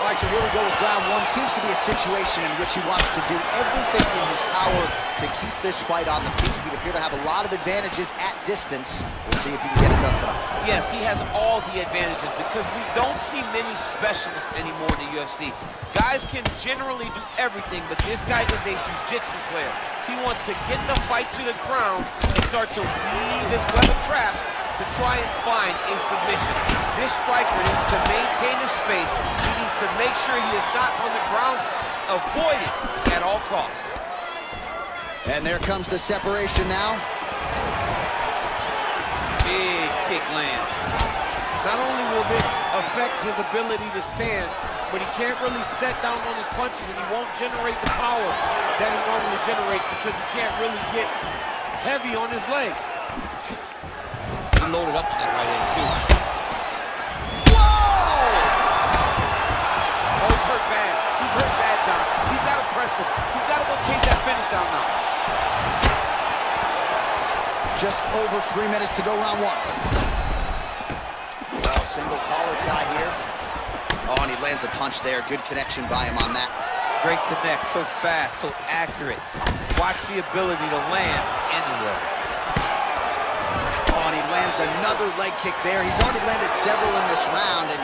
All right, so here we go with round one. Seems to be a situation in which he wants to do everything in his power to keep this fight on the feet. He'd appear to have a lot of advantages at distance. We'll see if he can get it done tonight. Yes, he has all the advantages because we don't see many specialists anymore in the UFC. Guys can generally do everything, but this guy is a jiu-jitsu player. He wants to get the fight to the ground and start to weave his web of traps to try and find a submission. This striker needs to maintain his space. He needs to make sure he is not on the ground. Avoid it at all costs. And there comes the separation now. Big kick lands. Not only will this affect his ability to stand, but he can't really set down on his punches and he won't generate the power that he normally generates because he can't really get heavy on his leg. Loaded up on that right hand, too. Whoa! Oh, he's hurt bad. He's hurt bad, John. He's got to press him. He's got to go chase that finish down now. Just over 3 minutes to go, round one. Well, single collar tie here. Oh, and he lands a punch there. Good connection by him on that. Great connect. So fast, so accurate. Watch the ability to land anywhere. Lands another leg kick there. He's already landed several in this round, and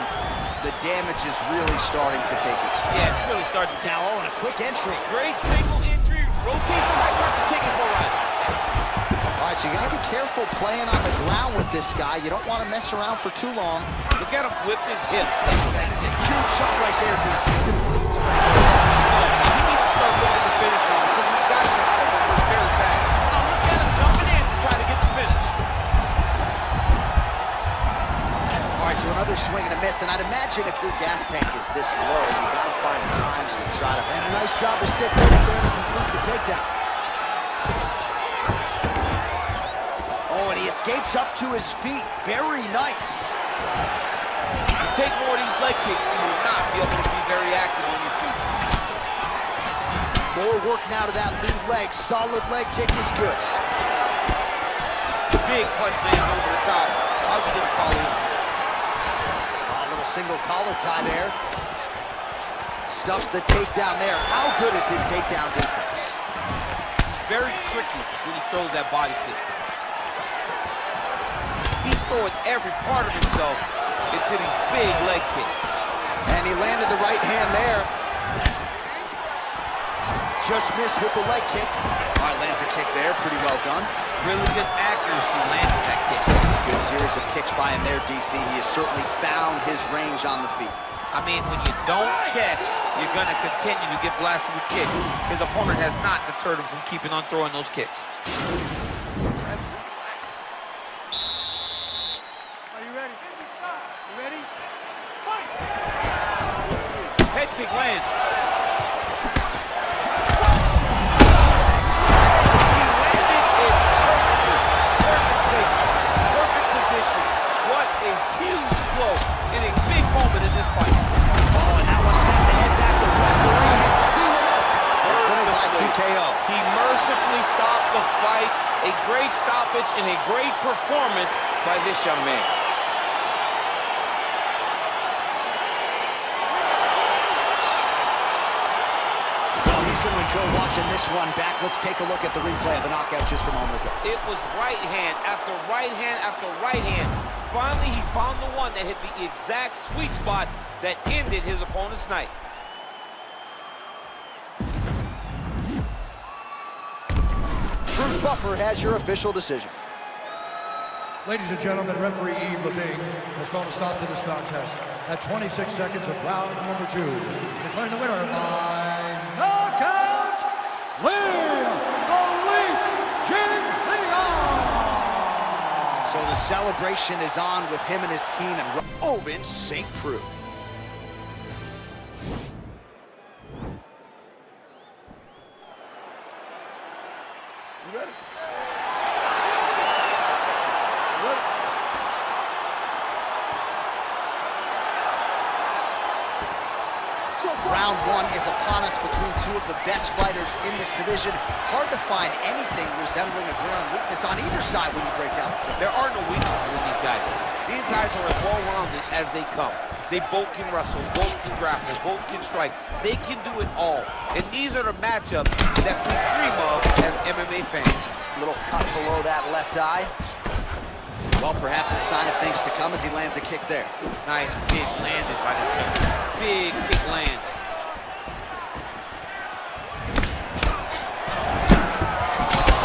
the damage is really starting to take its toll. Yeah, it's really starting to now. Oh, and a quick entry. Great single entry. Rotates the right punch. He's taking for a ride. All right, so you got to be careful playing on the ground with this guy. You don't want to mess around for too long. Look at him whip his hips. That is a huge shot right there. He needs to start looking at the finish now because he's got to go very fast. Now look at him jumping in to try to get the finish. All right, so another swing and a miss, and I'd imagine if your gas tank is this low, you gotta find times to try to. And a nice job to stick with it there to complete the takedown. Oh, and he escapes up to his feet. Very nice. If you take more of these leg kicks, you will not be able to be very active on your feet. More work now to that lead leg. Solid leg kick is good. Big punch lands over the top. How's he gonna follow this one? Single collar tie there. Stuffs the takedown there. How good is his takedown defense? It's very tricky when he throws that body kick. He's throwing every part of himself into these big leg kicks. And he landed the right hand there. Just missed with the leg kick. All right, lands a kick there. Pretty well done. Really good accuracy landing that kick. Good series of kicks by him there, DC. He has certainly found his range on the feet. I mean, when you don't check, you're going to continue to get blasted with kicks. His opponent has not deterred him from keeping on throwing those kicks. Are you ready? You ready? Fight! Head kick lands. A great stoppage and a great performance by this young man. Well, he's going to enjoy watching this one back. Let's take a look at the replay of the knockout just a moment ago. It was right hand after right hand after right hand. Finally, he found the one that hit the exact sweet spot that ended his opponent's night. Bruce Buffer has your official decision. Ladies and gentlemen, referee Eve Lavigne has called a stop to this contest at 26 seconds of round number two. Declaring the winner by knockout, Liam "The Leech" King. So the celebration is on with him and his team and Ovince Saint-Preux. Round one is upon us between two of the best fighters in this division. Hard to find anything resembling a glaring weakness on either side when you break down the field. There are no weaknesses in these guys. These guys are as well-rounded as they come. They both can wrestle, both can grapple, both can strike. They can do it all. And these are the matchups that we dream of as MMA fans. Little cut below that left eye. Well, perhaps a sign of things to come as he lands a kick there. Nice kick landed by the coach. Big kick lands.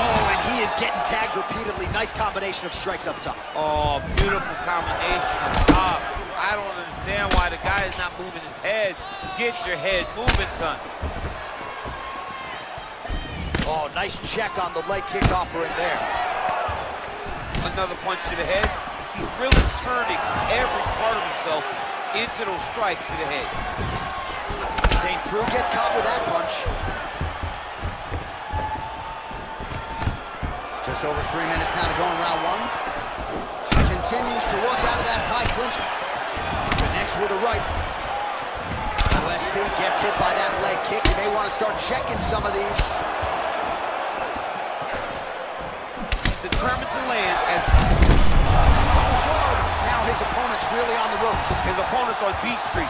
Oh, and he is getting tagged repeatedly. Nice combination of strikes up top. Oh, beautiful combination. I don't understand why the guy is not moving his head. Get your head moving, son. Oh, nice check on the leg kick offering there. Another punch to the head. He's really turning every part of himself into those strikes to the head. Saint-Preux gets caught with that punch. Just over 3 minutes now to go in round one. Continues to work out of that tight clinch. Next with a right. OSP gets hit by that leg kick. You may want to start checking some of these. Determined to land as now his opponent's really on the ropes. His opponent's on Beach Street.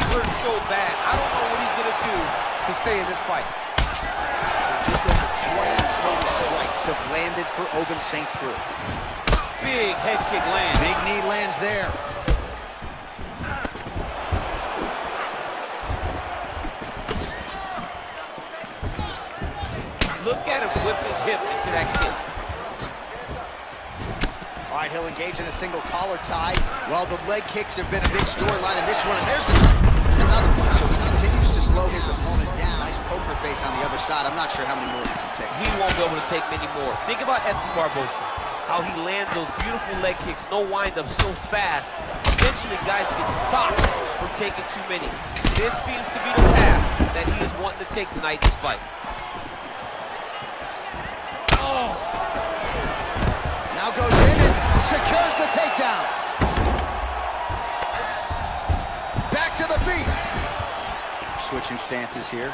He's hurt so bad. I don't know what he's gonna do to stay in this fight. So just over 20 total strikes have landed for Ovince Saint-Preux. Big head kick lands. Big knee lands there. Look at him whip his hip into that kick. He'll engage in a single collar tie. Well, the leg kicks have been a big storyline in this one, and there's another one. So he continues to slow his opponent down. Nice poker face on the other side. I'm not sure how many more he can take. He won't be able to take many more. Think about Edson Barboza, how he lands those beautiful leg kicks, no windup, so fast. Eventually, guys get stopped from taking too many. This seems to be the path that he is wanting to take tonight in this fight. Oh! Now goes in. Secures the takedown. Back to the feet. Switching stances here.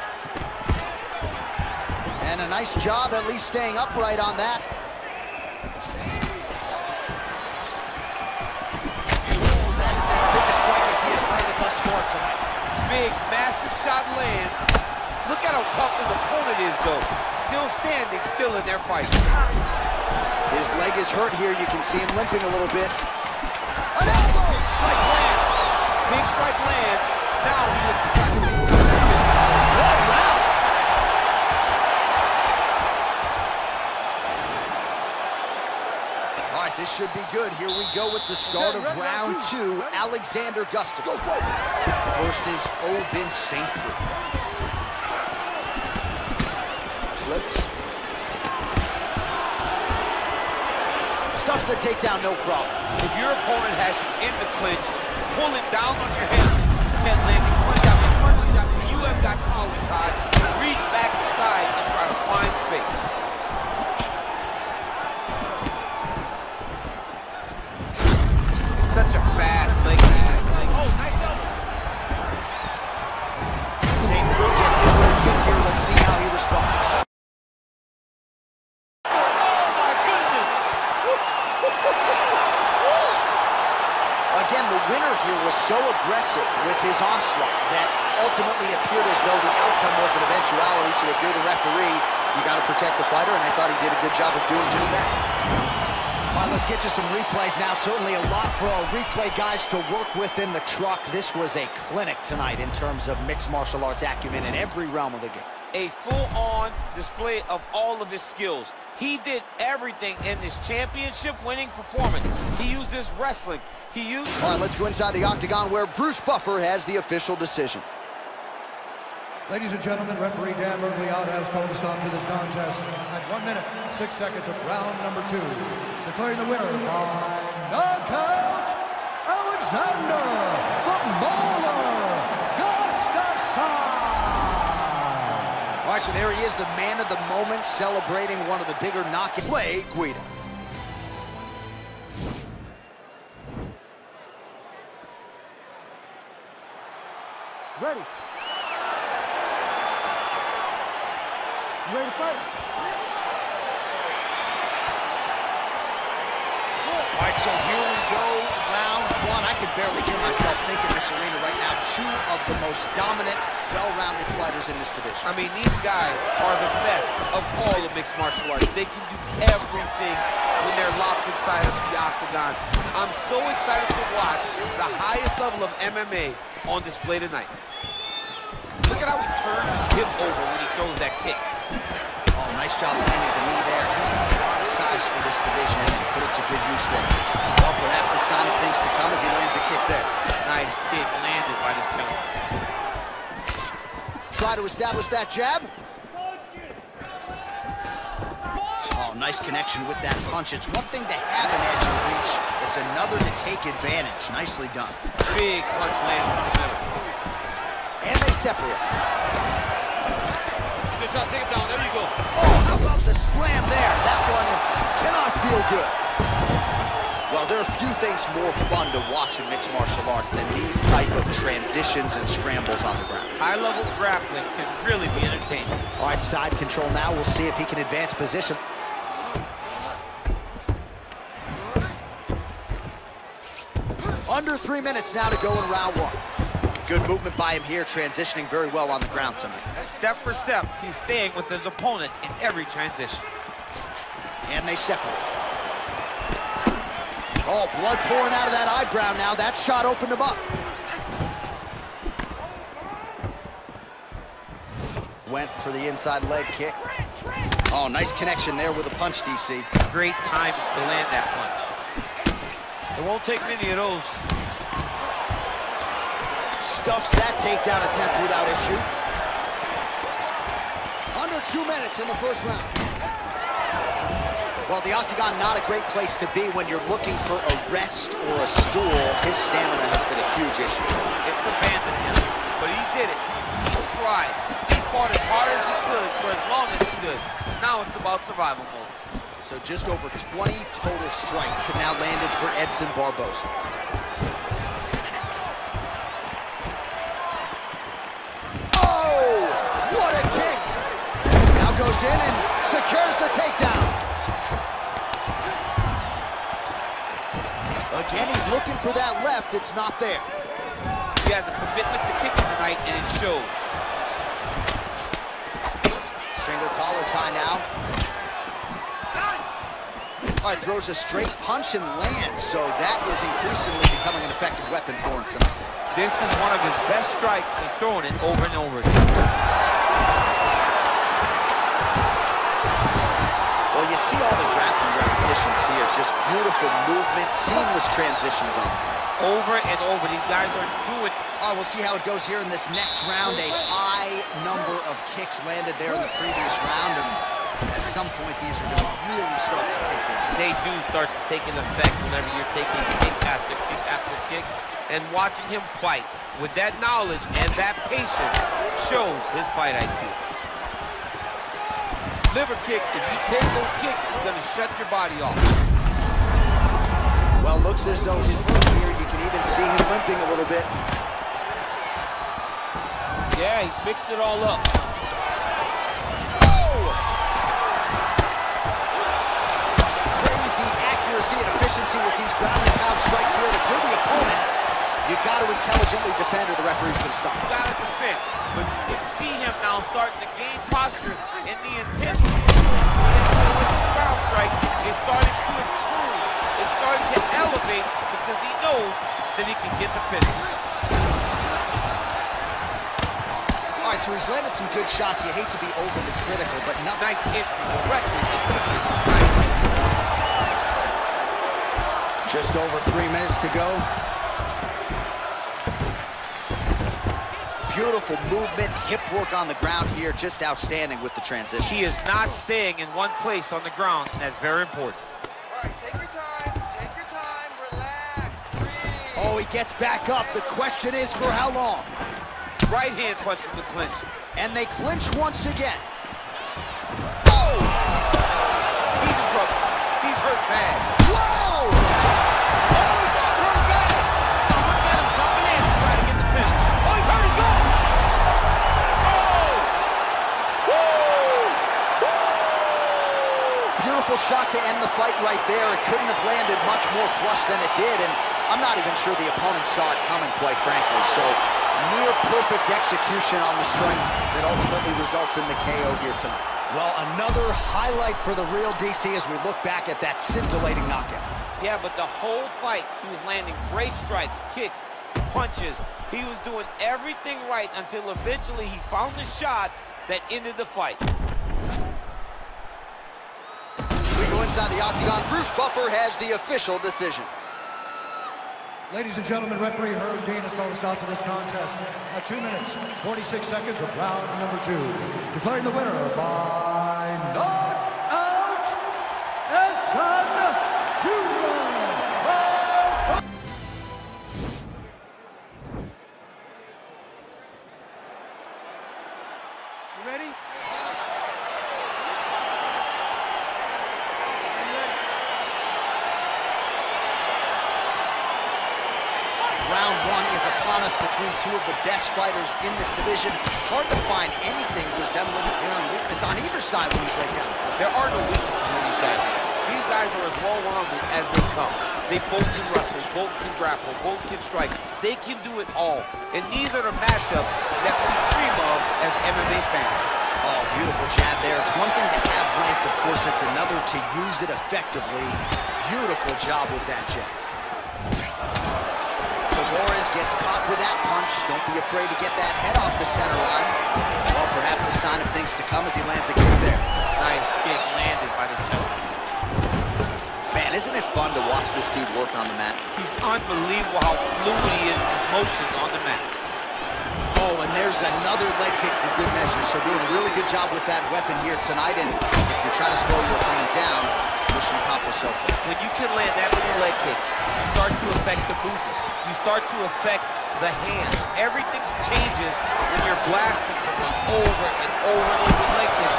And a nice job at least staying upright on that. That is as big a strike as he has landed thus far tonight. Big, massive shot lands. Look at how tough his opponent is, though. Still standing, still in their fight. His leg is hurt here. You can see him limping a little bit. An elbow! Strike lands. Big strike lands. Now he's in what a round! All right, this should be good. Here we go with the start of round two. Alexander Gustafsson versus Ovince Saint-Preux. Flips. Stuff the takedown, no problem. If your opponent has you in the clinch, pull it down on your head, and landing punch out, punch out. You have got collar tied. Reach back inside and try to find space. It's such a fast leg. Oh, nice elbow. Saint-Preux gets hit with a kick here. Let's see how he responds. Winner here was so aggressive with his onslaught that ultimately appeared as though the outcome was an eventuality. So if you're the referee, you got to protect the fighter, and I thought he did a good job of doing just that. All right, let's get you some replays now. Certainly a lot for our replay guys to work with in the truck. This was a clinic tonight in terms of mixed martial arts acumen in every realm of the game. A full-on display of all of his skills. He did everything in this championship-winning performance. He used his wrestling. He used... All right, let's go inside the octagon where Bruce Buffer has the official decision. Ladies and gentlemen, referee Dan Bergliad has called a stop to this contest at 1 minute, 6 seconds of round number two. Declaring the winner by knockout, Alexander the Mauler Gustafsson. All right, so there he is, the man of the moment, celebrating one of the bigger knockouts. Play Guida. Ready. You ready to fight? All right, so here we go, round one. I can barely hear myself think in this arena right now. Two of the most dominant, well-rounded fighters in this division. I mean, these guys are the best of all the mixed martial arts. They can do everything when they're locked inside of the octagon. I'm so excited to watch the highest level of MMA on display tonight. Look at how he turns his hip over when he throws that kick. Oh, nice job landing the knee there. He's got a lot of size for this division and he put it to good use there. Well, perhaps a sign of things to come as he lands a kick there. Nice kick landed by this gentleman. Try to establish that jab. Oh, nice connection with that punch. It's one thing to have an edge in reach. It's another to take advantage. Nicely done. Big punch landed in the middle. And they separate. Should try to take him down. There you go. Oh, how about the slam there? That one cannot feel good. Well, there are a few things more fun to watch in mixed martial arts than these type of transitions and scrambles on the ground. High-level grappling can really be entertaining. All right, side control now. We'll see if he can advance position. Under 3 minutes now to go in round one. Good movement by him here, transitioning very well on the ground tonight. Step for step, he's staying with his opponent in every transition. And they separate. Oh, blood pouring out of that eyebrow now. That shot opened him up. Went for the inside leg kick. Oh, nice connection there with a punch, DC. Great time to land that punch. It won't take many of those. Stuffs that takedown attempt without issue. Under 2 minutes in the first round. Well, the octagon, not a great place to be when you're looking for a rest or a stool. His stamina has been a huge issue. It's abandoned him, but he did it. He tried. He fought as hard as he could for as long as he could. Now it's about survival mode. So just over 20 total strikes have now landed for Edson Barboza. In and secures the takedown. Again, he's looking for that left. It's not there. He has a commitment to kicking tonight, and it shows. Single collar tie now. All right, throws a straight punch and lands, so that is increasingly becoming an effective weapon for him tonight. This is one of his best strikes. He's throwing it over and over again. Well, you see all the grappling repetitions here. Just beautiful movement, seamless transitions on it. Over and over, these guys are doing. Oh, we'll see how it goes here in this next round. A high number of kicks landed there in the previous round, and at some point, these are going to really start to take their time. They do start to take an effect whenever you're taking kick after kick after kick. And watching him fight with that knowledge and that patience shows his fight IQ. Liver kick, if you take those kicks, it's gonna shut your body off. Well, looks as though his move here, you can even see him limping a little bit. Yeah, he's mixing it all up. Oh! Crazy accuracy and efficiency with these ground and pound strikes here. And for the opponent, you gotta intelligently defend or the referee's gonna stop. You gotta defend. But you can see him now starting to gain posture and the intensity with the ground strike is starting to improve. It's starting to elevate because he knows that he can get the finish. All right, so he's landed some good shots. You hate to be overly critical, but nothing. Nice hit directly into the right. Just over 3 minutes to go. Beautiful movement, hip work on the ground here, just outstanding with the transition. He is not staying in one place on the ground, and that's very important. All right, take your time, relax, breathe. Oh, he gets back up. The question is for how long? Right hand punches the clinch. And they clinch once again. Oh! He's in trouble. He's hurt bad. to end the fight right there. It couldn't have landed much more flush than it did, and I'm not even sure the opponent saw it coming, quite frankly. So near perfect execution on the strike that ultimately results in the KO here tonight. Well, another highlight for the real DC as we look back at that scintillating knockout. Yeah, but the whole fight, he was landing great strikes, kicks, punches. He was doing everything right until eventually he found the shot that ended the fight. We go inside the octagon. Bruce Buffer has the official decision. Ladies and gentlemen, referee Herb Dean has called a stop to this contest at 2 minutes, 46 seconds of round number 2. Declaring the winner by knockout, Edson Barboza. You ready? Is upon us between two of the best fighters in this division. Hard to find anything resembling a glaring weakness on either side when you break down. There are no weaknesses in these guys. These guys are as well-rounded as they come. They both can wrestle, both can grapple, both can strike. They can do it all. And these are the matchups that we dream of as MMA fans. Oh, beautiful jab there. It's one thing to have length, of course. It's another to use it effectively. Beautiful job with that jab. Gets caught with that punch. Don't be afraid to get that head off the center line. Well, perhaps a sign of things to come as he lands a kick there. Nice kick landed by the gentleman. Man, isn't it fun to watch this dude work on the mat? He's unbelievable how fluid he is in his motion on the mat. Oh, and there's another leg kick for good measure. So doing a really good job with that weapon here tonight. And if you're trying to slow your opponent down, you should accomplish something. When you can land that little leg kick, you start to affect the movement. You start to affect the hand. Everything changes when you're blasting someone over and over and over like this.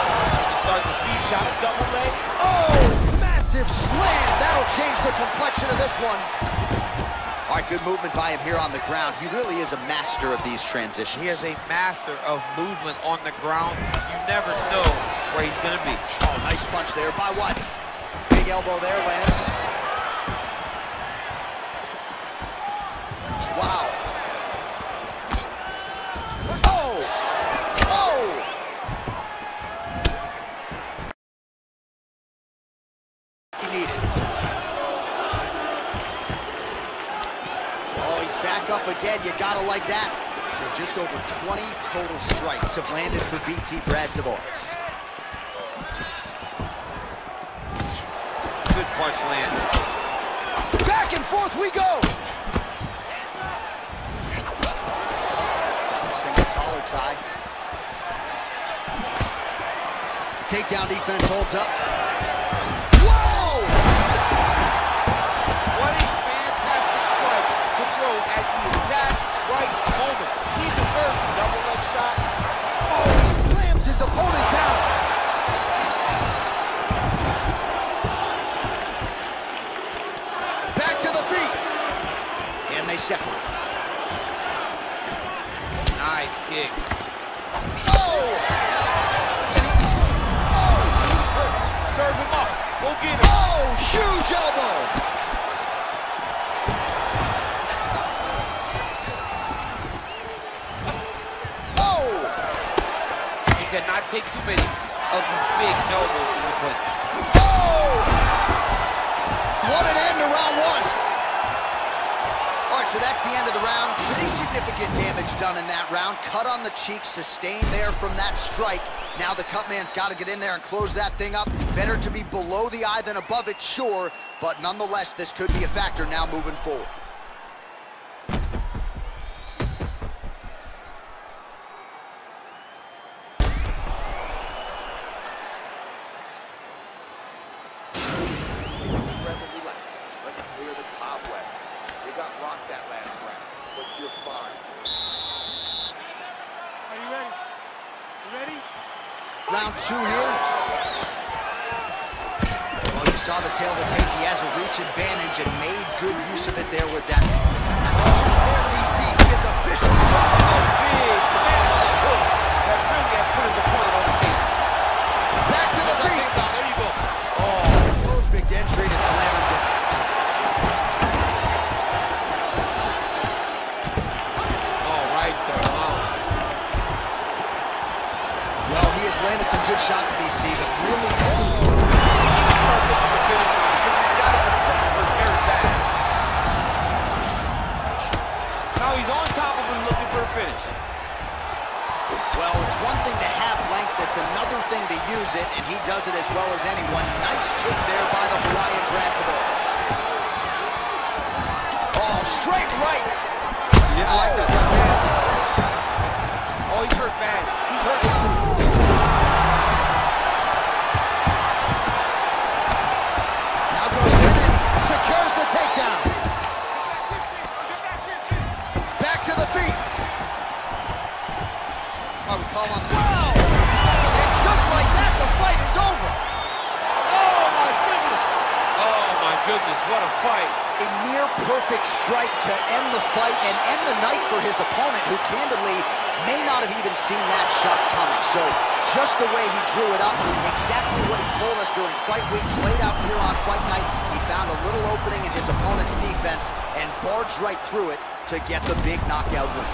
You start to see shot a double leg. Oh, massive slam. That'll change the complexion of this one. All right, good movement by him here on the ground. He really is a master of these transitions. He is a master of movement on the ground. You never know where he's going to be. Oh, nice punch there by White. Big elbow there, Lance. Wow. Oh! Oh! He needed. Oh, he's back up again. You gotta like that. So just over 20 total strikes have landed for BT Brad Tavares. Good punch landed. Back and forth we go! Tie. Takedown defense holds up. Whoa! What a fantastic strike to throw at the exact right moment. He deserves a double leg shot. Oh, he slams his opponent down. Back to the feet. And they separate. Nice kick. Oh! Oh! He's hurt. Serve him up. Go get him. Oh! Huge elbow! Oh! He cannot take too many of these big elbows in the play. Oh! What an end to round one! So that's the end of the round. Pretty significant damage done in that round. Cut on the cheek, sustained there from that strike. Now the cut man's got to get in there and close that thing up. Better to be below the eye than above it, sure. But nonetheless, this could be a factor now moving forward. Round 2 here. Well, you saw the tail of the tape. He has a reach advantage and made good use of it there with that. There, DC, he is officially dropped. A big, massive hook that really has put his opponent on his face. Back to the feet. There you go. Oh, perfect. some good shots, DC, but really only now he's on top of him looking for a finish. Well, it's one thing to have length, it's another thing to use it, and he does it as well as anyone. Nice kick there by the Hawaiian Brad to balls. Oh, straight right. Yeah, I like that. Oh, he's hurt bad. He's hurt bad. Now goes in and secures the takedown. Back to the feet. I would call on the wow! And just like that, the fight is over. Oh, my goodness. Oh, my goodness. What a fight. A near perfect strike to end the fight and end the night for his opponent, who candidly may not have even seen that shot coming. So just the way he drew it up, exactly what he told us during fight week, played out here on fight night. He found a little opening in his opponent's defense and barged right through it to get the big knockout win.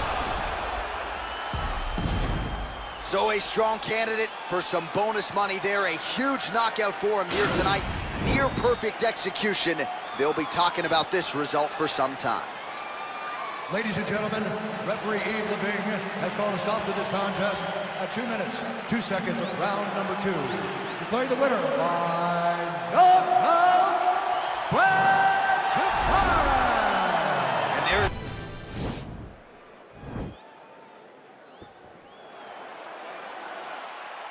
So a strong candidate for some bonus money there. A huge knockout for him here tonight. Near perfect execution. They'll be talking about this result for some time. Ladies and gentlemen, referee Eve Lavigne has called a stop to this contest at 2 minutes, 2 seconds of round number 2. Declaring the winner by knockout, Brad Tavares. And there is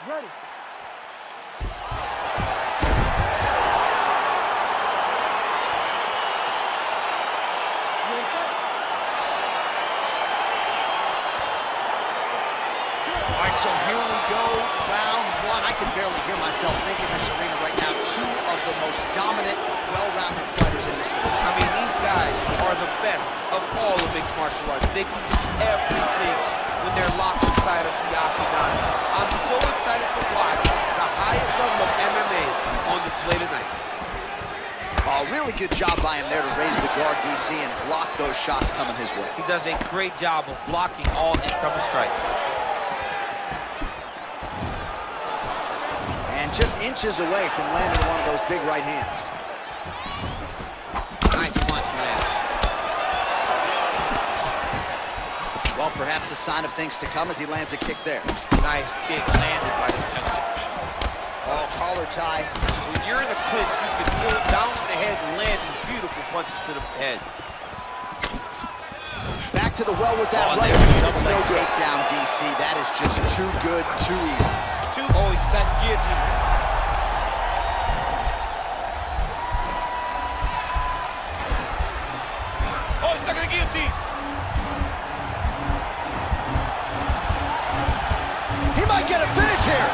ready. So here we go, round 1. I can barely hear myself thinking this arena right now. 2 of the most dominant, well-rounded fighters in this division. I mean, these guys are the best of all the mixed martial arts. They can do everything when they're locked inside of the octagon. I'm so excited to watch the highest level of MMA on display tonight. Oh, really good job by him there to raise the guard, DC, and block those shots coming his way. He does a great job of blocking all incoming strikes. Just inches away from landing one of those big right hands. Nice punch, man. Well, perhaps a sign of things to come as he lands a kick there. Nice kick landed by the coach. Oh, collar tie. When you're in a clinch, you can pull down to the head and land these beautiful punches to the head. Back to the well with that right hand. That's no takedown, DC. That is just too good, too easy. Oh, he's got guillotine. He might get a finish here.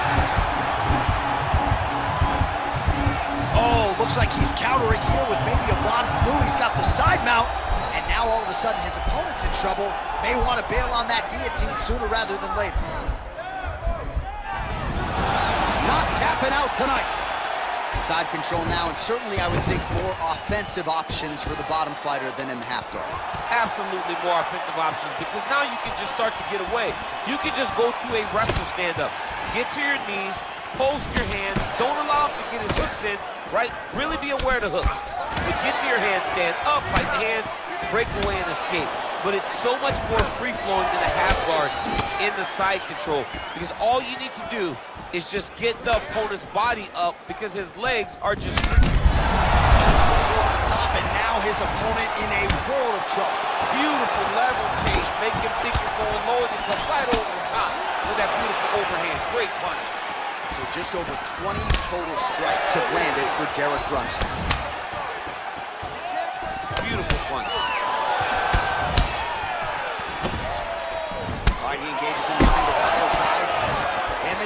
Oh, looks like he's countering here with maybe a Von Flue. He's got the side mount, and now all of a sudden his opponent's in trouble. May want to bail on that guillotine sooner rather than later. Out tonight. Side control now, and certainly I would think more offensive options for the bottom fighter than in the half guard. Absolutely more offensive options, because now you can just start to get away. You can just go to a wrestler stand-up. Get to your knees, post your hands, don't allow him to get his hooks in, right? Really be aware of the hooks. But get to your hands, stand up, fight the hands, break away and escape. But it's so much more free-flowing than a half guard in the side control, because all you need to do is just get the opponent's body up, because his legs are just... over the top, and now his opponent in a world of trouble. Beautiful level change, make him think you're going low, and he comes right over the top with that beautiful overhand. Great punch. So just over 20 total strikes have landed for Derek Brunson. Beautiful punch.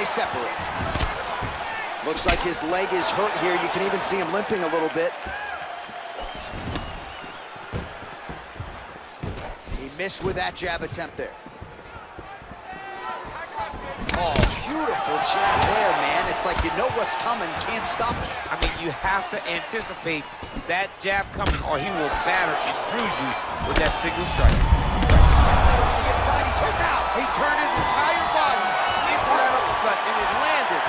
Separate. Looks like his leg is hurt here. You can even see him limping a little bit. He missed with that jab attempt there. Oh, beautiful jab there, man. It's like you know what's coming, can't stop it. I mean, you have to anticipate that jab coming, or he will batter and bruise you with that single strike. On the inside, he's hit now. He turned his entire body. And it landed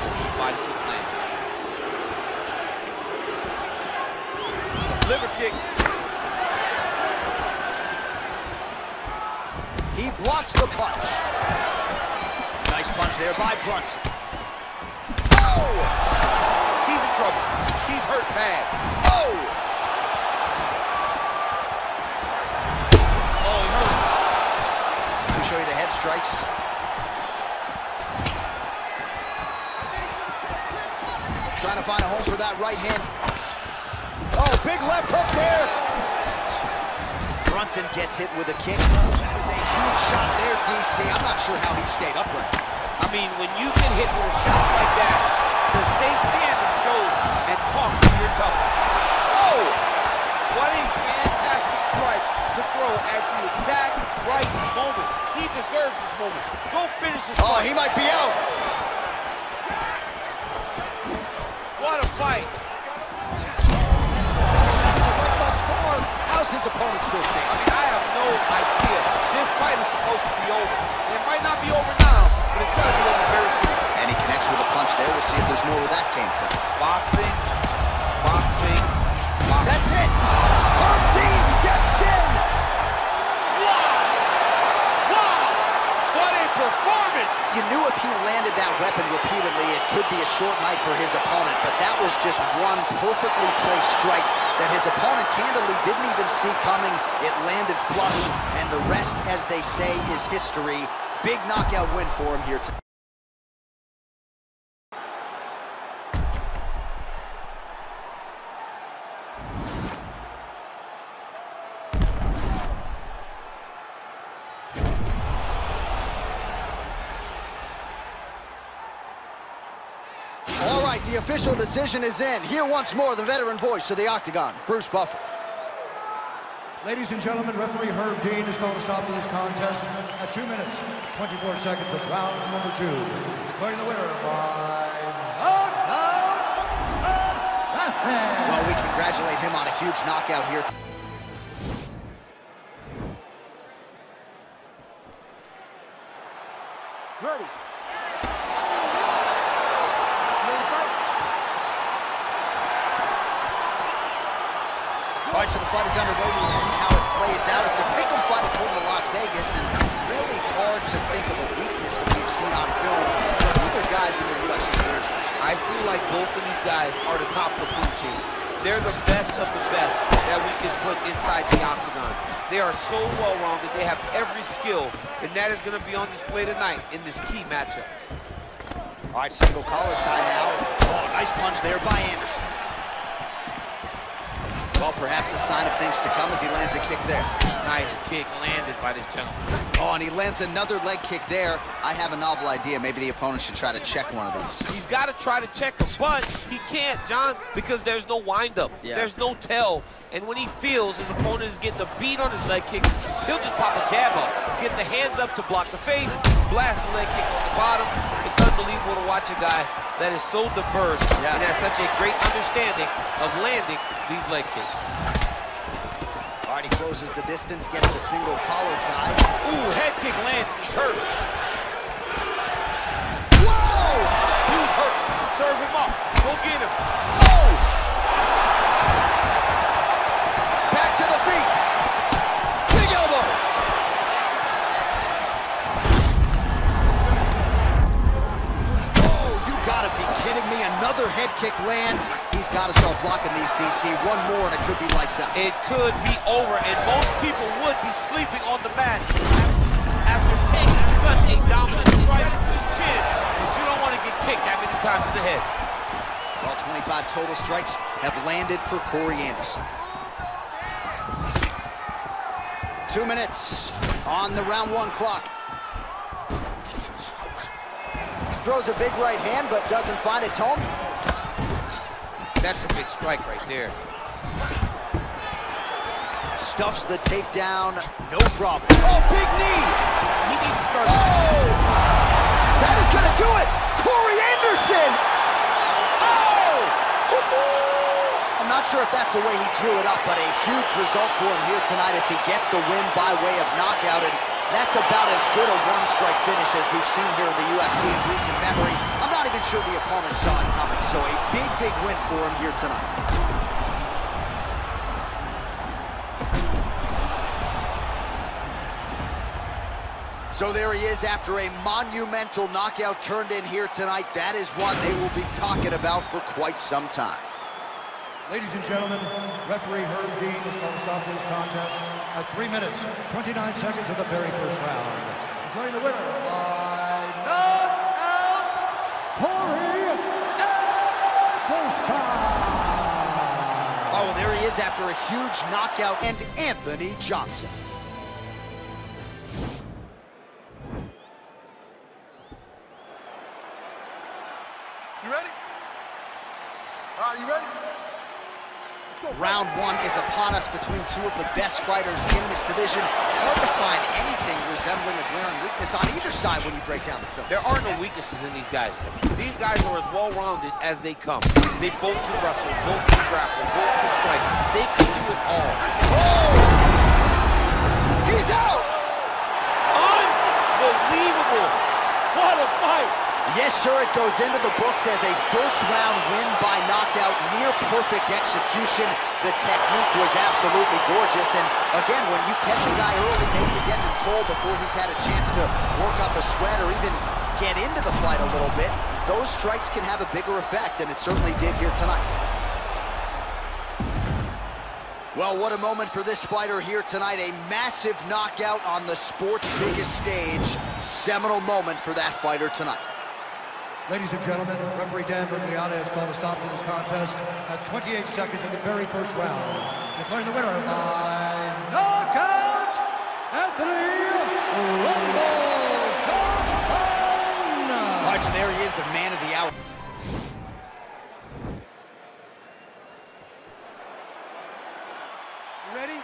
Ocean wide to the lane. Liver kick. He blocks the punch. Nice punch there by Brunson. Oh! He's in trouble. He's hurt bad. Oh! Oh, he hurts. To show you the head strikes. Trying to find a home for that right hand. Oh, big left hook there. Brunson gets hit with a kick. That is a huge shot there, DC. I'm not sure how he stayed upright. I mean, when you get hit with a shot like that, to stay standing shows and talk to your tough. Oh! What a fantastic strike to throw at the exact right moment. He deserves this moment. Go finish this. Oh, he might be out. What a fight. How's his opponent still standing? I mean, I have no idea. This fight is supposed to be over. It might not be over now, but it's going to be over very soon. And he connects with a punch there. We'll see if there's more where that came from. Boxing, boxing, boxing. That's it. Herb Dean steps in. Wow. Wow. What a performance. You knew if he landed that weapon repeatedly, it could be a short night for his opponent, but that was just one perfectly placed strike that his opponent candidly didn't even see coming. It landed flush, and the rest, as they say, is history. Big knockout win for him here tonight. The official decision is in. Here once more, the veteran voice of the Octagon, Bruce Buffer. Ladies and gentlemen, referee Herb Dean has called a stop to this contest at 2 minutes, 24 seconds of round number 2. Declaring the winner by knockout assassin. Well, we congratulate him on a huge knockout here. Ready. All right, so the fight is underway. We'll see how it plays out. It's a pick'em fight according to Las Vegas, and really hard to think of a weakness that we've seen on film from either guys in the UFC versions. I feel like both of these guys are the top of the food chain. They're the best of the best that we can put inside the Octagon. They are so well-rounded. They have every skill, and that is going to be on display tonight in this key matchup. All right, single collar tie now. Oh, nice punch there by Anderson. Well, perhaps a sign of things to come as he lands a kick there. Nice kick landed by this gentleman. Oh, and he lands another leg kick there. I have a novel idea. Maybe the opponent should try to check one of these. He's got to try to check him, but he can't, John, because there's no windup. Yeah. There's no tell. And when he feels his opponent is getting a beat on his leg kick, he'll just pop a jab up, get the hands up to block the face, blast the leg kick on the bottom. It's unbelievable to watch a guy that is so diverse and has such a great understanding of landing these leg kicks. All right, he closes the distance, gets the single collar tie. Ooh, head kick lands. He's hurt. Whoa! He's hurt. Serve him up. Go get him. Oh! Back to the feet. Big elbow. Oh, you gotta be kidding me. Another head kick lands. He's got to start blocking these, DC. One more and it could be lights out. It could be over, and most people would be sleeping on the mat after taking such a dominant strike to his chin, but you don't want to get kicked that many times to the head. Well, 25 total strikes have landed for Corey Anderson. 2 minutes on the round 1 clock. Throws a big right hand, but doesn't find its home. That's a big strike right there. Stuffs the takedown, no problem. Oh, big knee! He needs to start. Oh! That is gonna do it! Corey Anderson! Oh! I'm not sure if that's the way he drew it up, but a huge result for him here tonight as he gets the win by way of knockout. And That's about as good a one-strike finish as we've seen here in the UFC in recent memory. I'm not even sure the opponent saw it coming, so a big, big win for him here tonight. So there he is after a monumental knockout turned in here tonight. That is one they will be talking about for quite some time. Ladies and gentlemen, referee Herb Dean has called a stop to this contest at 3 minutes, 29 seconds of the very first round. Declaring the winner by knockout, Corey Anderson. Oh, there he is after a huge knockout, and Anthony Johnson. You ready? Let's go. Round one is upon us between two of the best fighters in this division. Hard to find anything resembling a glaring weakness on either side when you break down the film. There are no weaknesses in these guys. These guys are as well-rounded as they come. They both can wrestle, both can grapple, both can strike. They can do it all. Oh! He's out! Unbelievable! What a fight! Yes, sir, it goes into the books as a first-round win by knockout, near-perfect execution. The technique was absolutely gorgeous, and again, when you catch a guy early, maybe you're getting him cold before he's had a chance to work up a sweat or even get into the fight a little bit, those strikes can have a bigger effect, and it certainly did here tonight. Well, what a moment for this fighter here tonight. A massive knockout on the sport's biggest stage. Seminal moment for that fighter tonight. Ladies and gentlemen, referee Dan Bergliad has called a stop to this contest at 28 seconds in the very first round. Declaring the winner by knockout, Anthony Rumble Johnson! All right, so there he is, the man of the hour. You ready?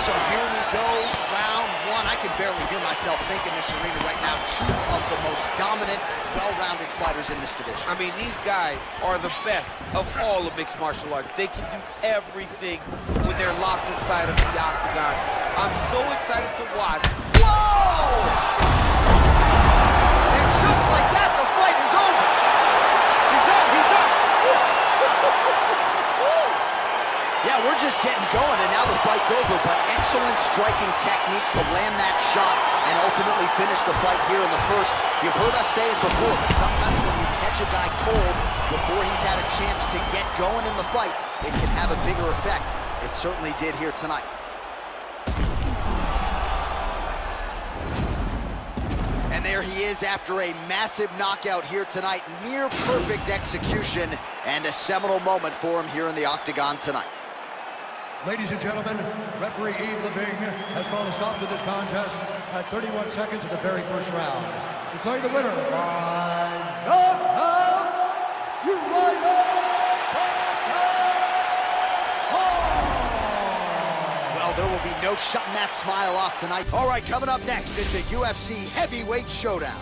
So here we go, round one. I can barely hear myself think in this arena right now. Two of the most dominant, well-rounded fighters in this division. I mean, these guys are the best of all of mixed martial arts. They can do everything when they're locked inside of the octagon. I'm so excited to watch. Whoa! And just like that, the fight is over. He's done, he's done. Yeah, we're just getting going, and now the fight's over, but excellent striking technique to land that shot and ultimately finish the fight here in the first. You've heard us say it before, but sometimes when you catch a guy cold before he's had a chance to get going in the fight, it can have a bigger effect. It certainly did here tonight. And there he is after a massive knockout here tonight. Near perfect execution and a seminal moment for him here in the octagon tonight. Ladies and gentlemen, referee Eve Lavigne has called a stop to this contest at 31 seconds of the very first round. Declaring the winner by knockout, well, there will be no shutting that smile off tonight. All right, coming up next is the UFC Heavyweight Showdown.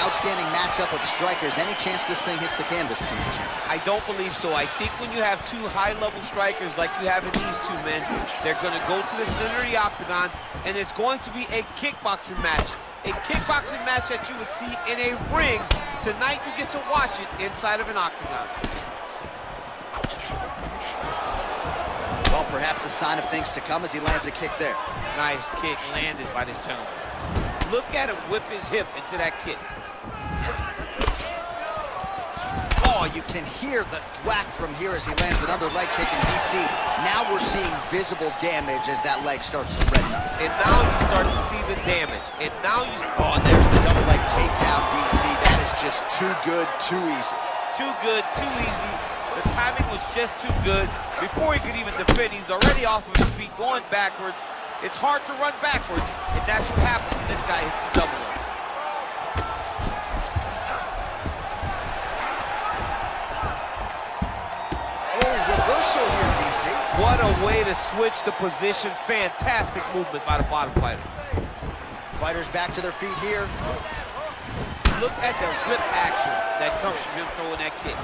Outstanding matchup of strikers. Any chance this thing hits the canvas tonight? I don't believe so. I think when you have two high-level strikers like you have in these two men, they're going to go to the center of the octagon, and it's going to be a kickboxing match. A kickboxing match that you would see in a ring. Tonight, you get to watch it inside of an octagon. Well, perhaps a sign of things to come as he lands a kick there. Nice kick landed by this gentleman. Look at him whip his hip into that kick. Oh, you can hear the thwack from here as he lands another leg kick in DC. Now we're seeing visible damage as that leg starts to redden up. And now you start to see the damage. And now you... Oh, and there's the double leg takedown, DC. That is just too good, too easy. Too good, too easy. The timing was just too good. Before he could even defend, he's already off of his feet, going backwards. It's hard to run backwards, and that's what happens when this guy hits the double leg. What a way to switch the position. Fantastic movement by the bottom fighter. Fighters back to their feet here. Look at the whip action that comes from him throwing that kick.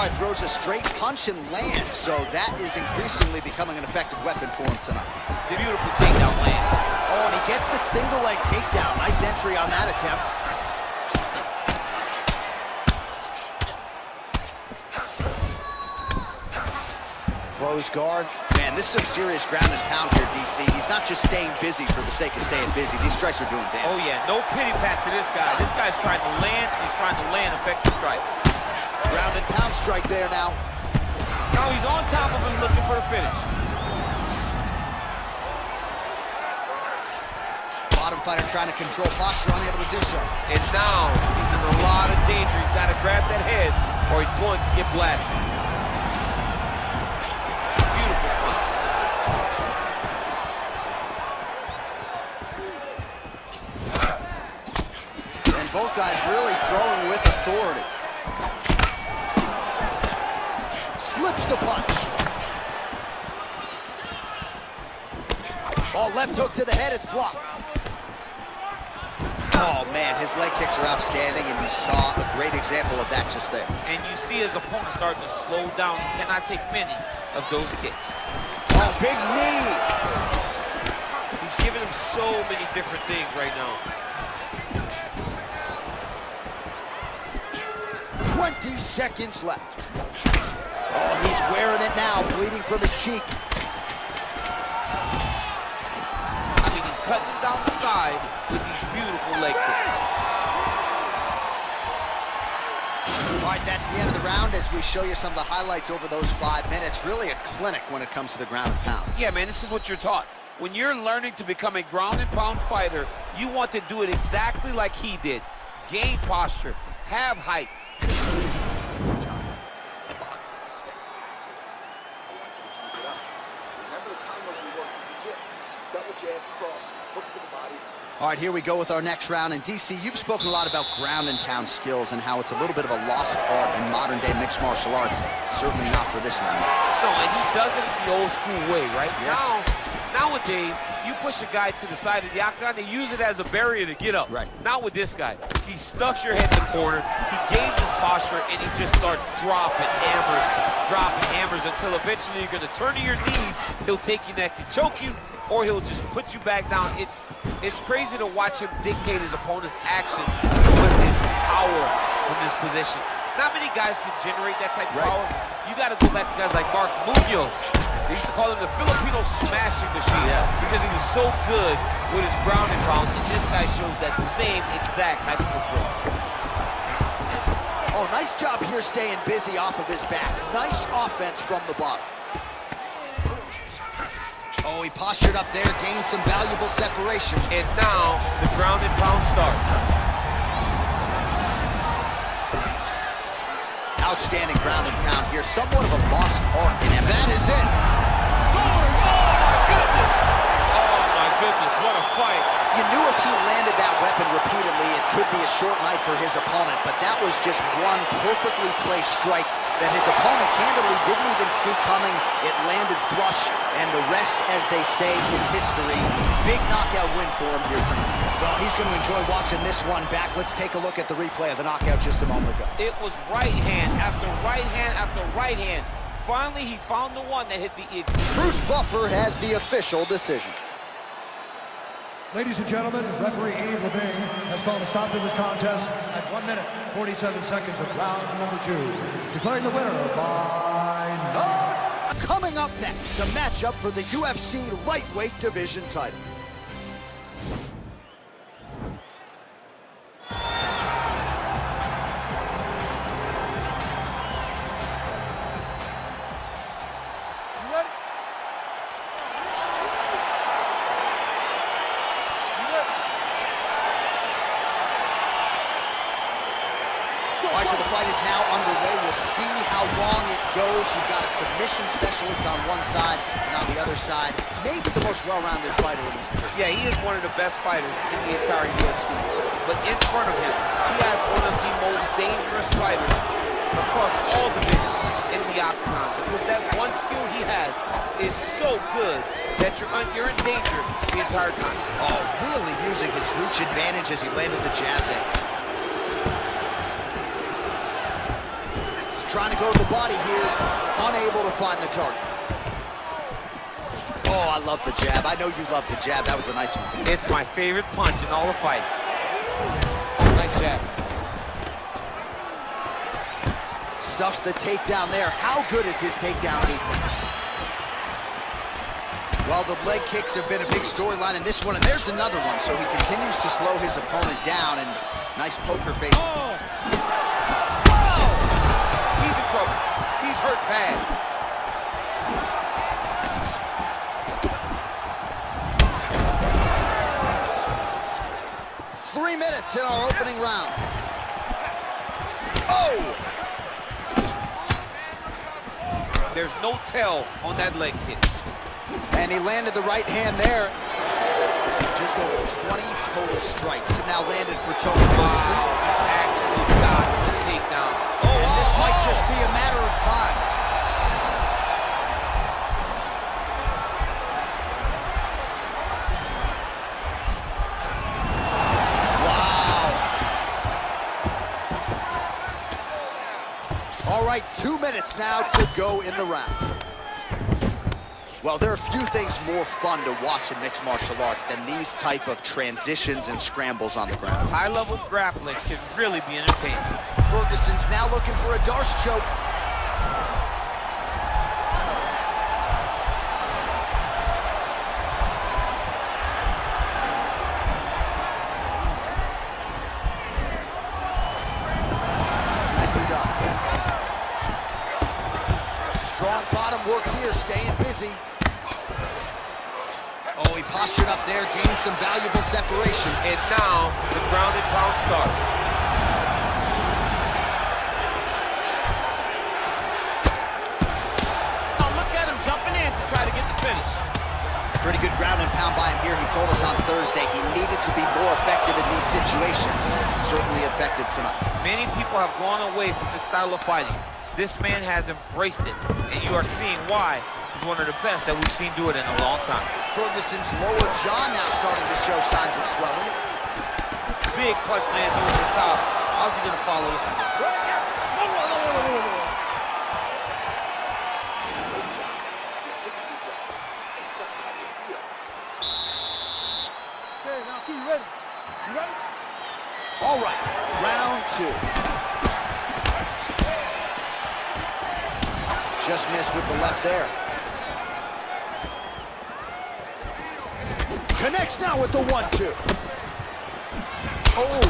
All right, throws a straight punch and lands, so that is increasingly becoming an effective weapon for him tonight. The beautiful takedown land. Oh, and he gets the single leg takedown. Nice entry on that attempt. Close guard. Man, this is some serious ground and pound here, DC. He's not just staying busy for the sake of staying busy. These strikes are doing damage. Oh, yeah. No pity pat to this guy. This guy's trying to land. He's trying to land effective strikes. Ground and pound strike there now. Now he's on top of him looking for the finish. Bottom fighter trying to control posture, unable to do so. And now he's in a lot of danger. He's got to grab that head or he's going to get blasted. Both guys really throwing with authority. Slips the punch. Oh, left hook to the head, it's blocked. Oh, man, his leg kicks are outstanding, and you saw a great example of that just there. And you see his opponent starting to slow down. He cannot take many of those kicks. Oh, big knee. He's giving him so many different things right now. 20 seconds left. Oh, he's wearing it now, bleeding from his cheek. I mean, he's cutting him down the side with these beautiful leg kicks. All right, that's the end of the round as we show you some of the highlights over those 5 minutes. Really a clinic when it comes to the ground and pound. Yeah, man, this is what you're taught. When you're learning to become a ground and pound fighter, you want to do it exactly like he did. Gain posture, have height, all right, here we go with our next round. And, DC, you've spoken a lot about ground and pound skills and how it's a little bit of a lost art in modern-day mixed martial arts. Certainly not for this round. No, and he does it the old-school way, right? Yeah. Nowadays, you push a guy to the side of the octagon, they use it as a barrier to get up. Right. Not with this guy. He stuffs your head in the corner, he gauges posture, and he just starts dropping hammers until eventually you're gonna turn to your knees, he'll take you neck and choke you, or he'll just put you back down. It's crazy to watch him dictate his opponent's actions with his power from this position. Not many guys can generate that type of power. You gotta go back to guys like Mark Munoz. They used to call him the Filipino smashing machine because he was so good with his ground and pound, and this guy shows that same exact type of approach. Oh, nice job here staying busy off of his back. Nice offense from the bottom. Oh, he postured up there, gained some valuable separation. And now the ground and pound starts. Outstanding ground and pound here. Somewhat of a lost art, and that is it. Oh, my goodness, what a fight. You knew if he landed that weapon repeatedly, it could be a short night for his opponent, but that was just one perfectly placed strike that his opponent candidly didn't even see coming. It landed flush, and the rest, as they say, is history. Big knockout win for him here tonight. Well, he's going to enjoy watching this one back. Let's take a look at the replay of the knockout just a moment ago. It was right hand after right hand after right hand. Finally, he found the one that hit the edge. Bruce Buffer has the official decision. Ladies and gentlemen, referee Eve Levin has called a stop to this contest at 1 minute, 47 seconds of round number 2. Declaring the winner by knockout. Coming up next, a matchup for the UFC lightweight division title. You've got a submission specialist on one side, and on the other side, maybe the most well-rounded fighter in this division. Yeah, he is one of the best fighters in the entire UFC. But in front of him, he has one of the most dangerous fighters across all divisions in the octagon. because that one skill he has is so good that you're in danger the entire time. Oh, really using his reach advantage as he landed the jab there. Trying to go to the body here, unable to find the target. Oh, I love the jab. I know you love the jab. That was a nice one. It's my favorite punch in all the fight. Nice jab. Stuffs the takedown there. How good is his takedown defense? Well, the leg kicks have been a big storyline in this one, and there's another one. So he continues to slow his opponent down, and nice poker face. Oh. Oh. He's in trouble. He's hurt bad. In our opening round. Oh! There's no tell on that leg kick. And he landed the right hand there. Just over 20 total strikes. And now landed for Tony Ferguson. Actually got the takedown. Oh, and this might just be a matter of time. Right, 2 minutes now to go in the round. Well, there are few things more fun to watch in mixed martial arts than these type of transitions and scrambles on the ground. High-level grappling can really be entertaining. Ferguson's now looking for a Darce choke. Oh, he postured up there, gained some valuable separation. And now, the grounded pound starts. Oh, look at him jumping in to try to get the finish. Pretty good grounded pound by him here. He told us on Thursday he needed to be more effective in these situations. Certainly effective tonight. Many people have gone away from this style of fighting. This man has embraced it, and you are seeing why. One of the best that we've seen do it in a long time. Ferguson's lower jaw now starting to show signs of swelling. Big punch landed over the top. How's he gonna follow this one? Okay, now keep ready. You ready? All right, round two. Just missed with the left there. Connects now with the 1-2. Oh,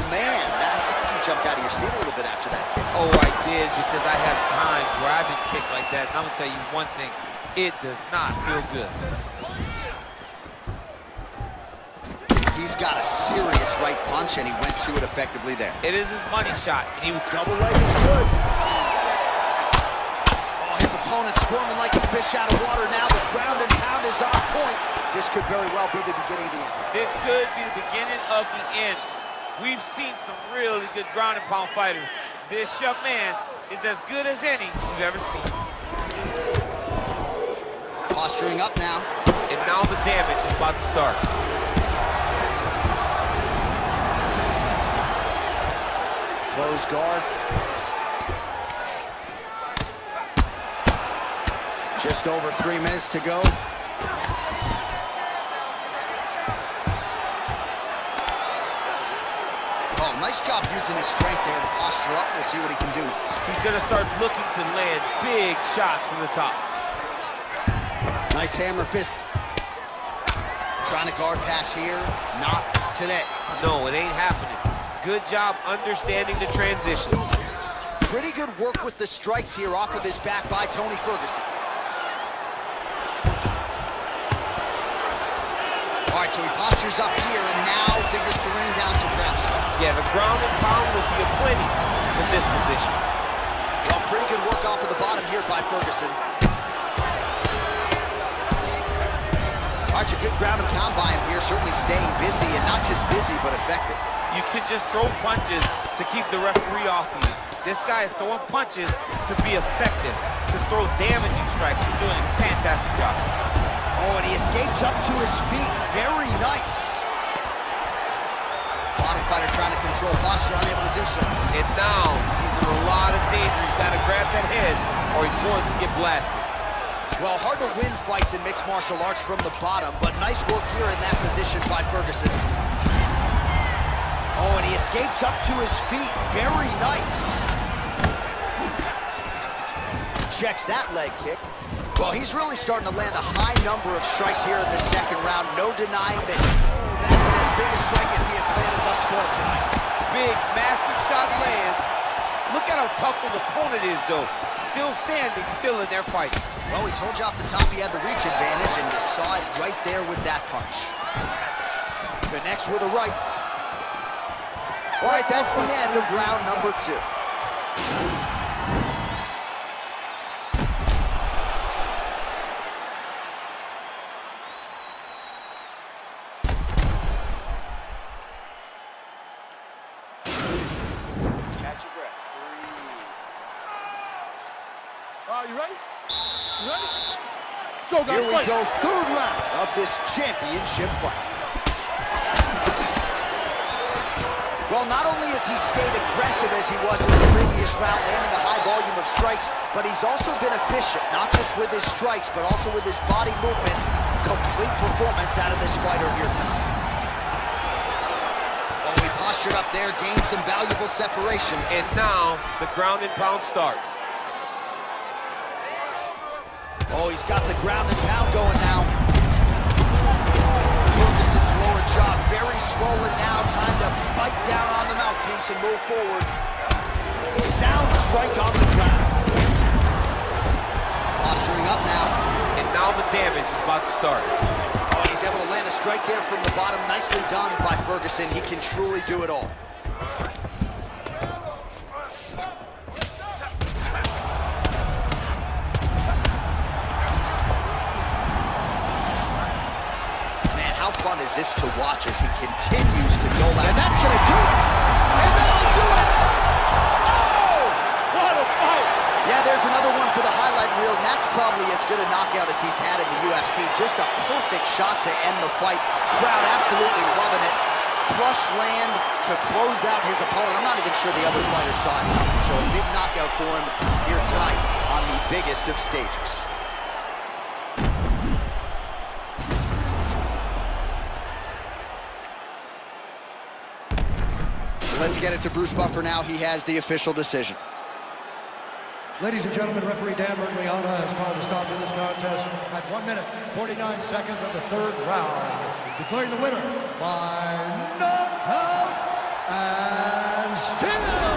man. I think you jumped out of your seat a little bit after that kick. Oh, I did, because I have times where I've been kicked like that. And I'm going to tell you one thing. It does not feel good. He's got a serious right punch, and he went to it effectively there. It is his money shot. And he would double leg is good. Opponent squirming like a fish out of water now. The ground and pound is on point. This could very well be the beginning of the end. This could be the beginning of the end. We've seen some really good ground and pound fighters. This young man is as good as any you've ever seen. Posturing up now. And now the damage is about to start. Close guard. Just over 3 minutes to go. Oh, nice job using his strength there to posture up. We'll see what he can do. He's going to start looking to land big shots from the top. Nice hammer fist. Trying to guard pass here. Not today. No, it ain't happening. Good job understanding the transition. Pretty good work with the strikes here off of his back by Tony Ferguson. All right, so he postures up here and now figures to rain down some ground shots. Yeah, the ground and pound will be a plenty in this position. Well, pretty good work off of the bottom here by Ferguson. All right, so good ground and pound by him here, certainly staying busy, and not just busy, but effective. You can just throw punches to keep the referee off of you. This guy is throwing punches to be effective, to throw damaging strikes. He's doing a fantastic job. Oh, and he escapes up to his feet. Very nice. Bottom fighter trying to control posture, unable to do so. And now he's in a lot of danger. He's got to grab that head, or he's going to get blasted. Well, hard to win fights in mixed martial arts from the bottom, but nice work here in that position by Ferguson. Oh, and he escapes up to his feet. Very nice. Checks that leg kick. Well, he's really starting to land a high number of strikes here in the second round. No denying that. Oh, that is as big a strike as he has landed thus far tonight. Big, massive shot lands. Look at how tough his opponent is, though. Still standing, still in their fight. Well, he told you off the top he had the reach advantage, and you saw it right there with that punch. Connects with a right. All right, that's the end of round number 2. Catch your breath. Breathe. All right, you ready? You ready? Let's go, guys. Here we go, third round of this championship fight. Well, not only has he stayed aggressive as he was in the previous round, landing a high volume of strikes, but he's also been efficient, not just with his strikes, but also with his body movement. Complete performance out of this fighter here tonight. Well, he postured up there, gained some valuable separation. And now, the ground and pound starts. Oh, he's got the ground and pound going now. Ferguson's lower jaw very swollen now, time to bite down on the mouthpiece and move forward. Sound strike on the ground. Posturing up now. And now the damage is about to start. Oh, he's able to land a strike there from the bottom. Nicely done by Ferguson. He can truly do it all. Is this to watch as he continues to go out. And that's gonna do it! And that'll do it! Oh! What a fight! Yeah, there's another one for the highlight reel, and that's probably as good a knockout as he's had in the UFC. Just a perfect shot to end the fight. Crowd absolutely loving it. Flush land to close out his opponent. I'm not even sure the other fighter saw it coming, so a big knockout for him here tonight on the biggest of stages. Let's get it to Bruce Buffer now. He has the official decision. Ladies and gentlemen, referee Dan Bergliad has called a stop to this contest at 1:49 of the third round, declaring the winner by knockout and still.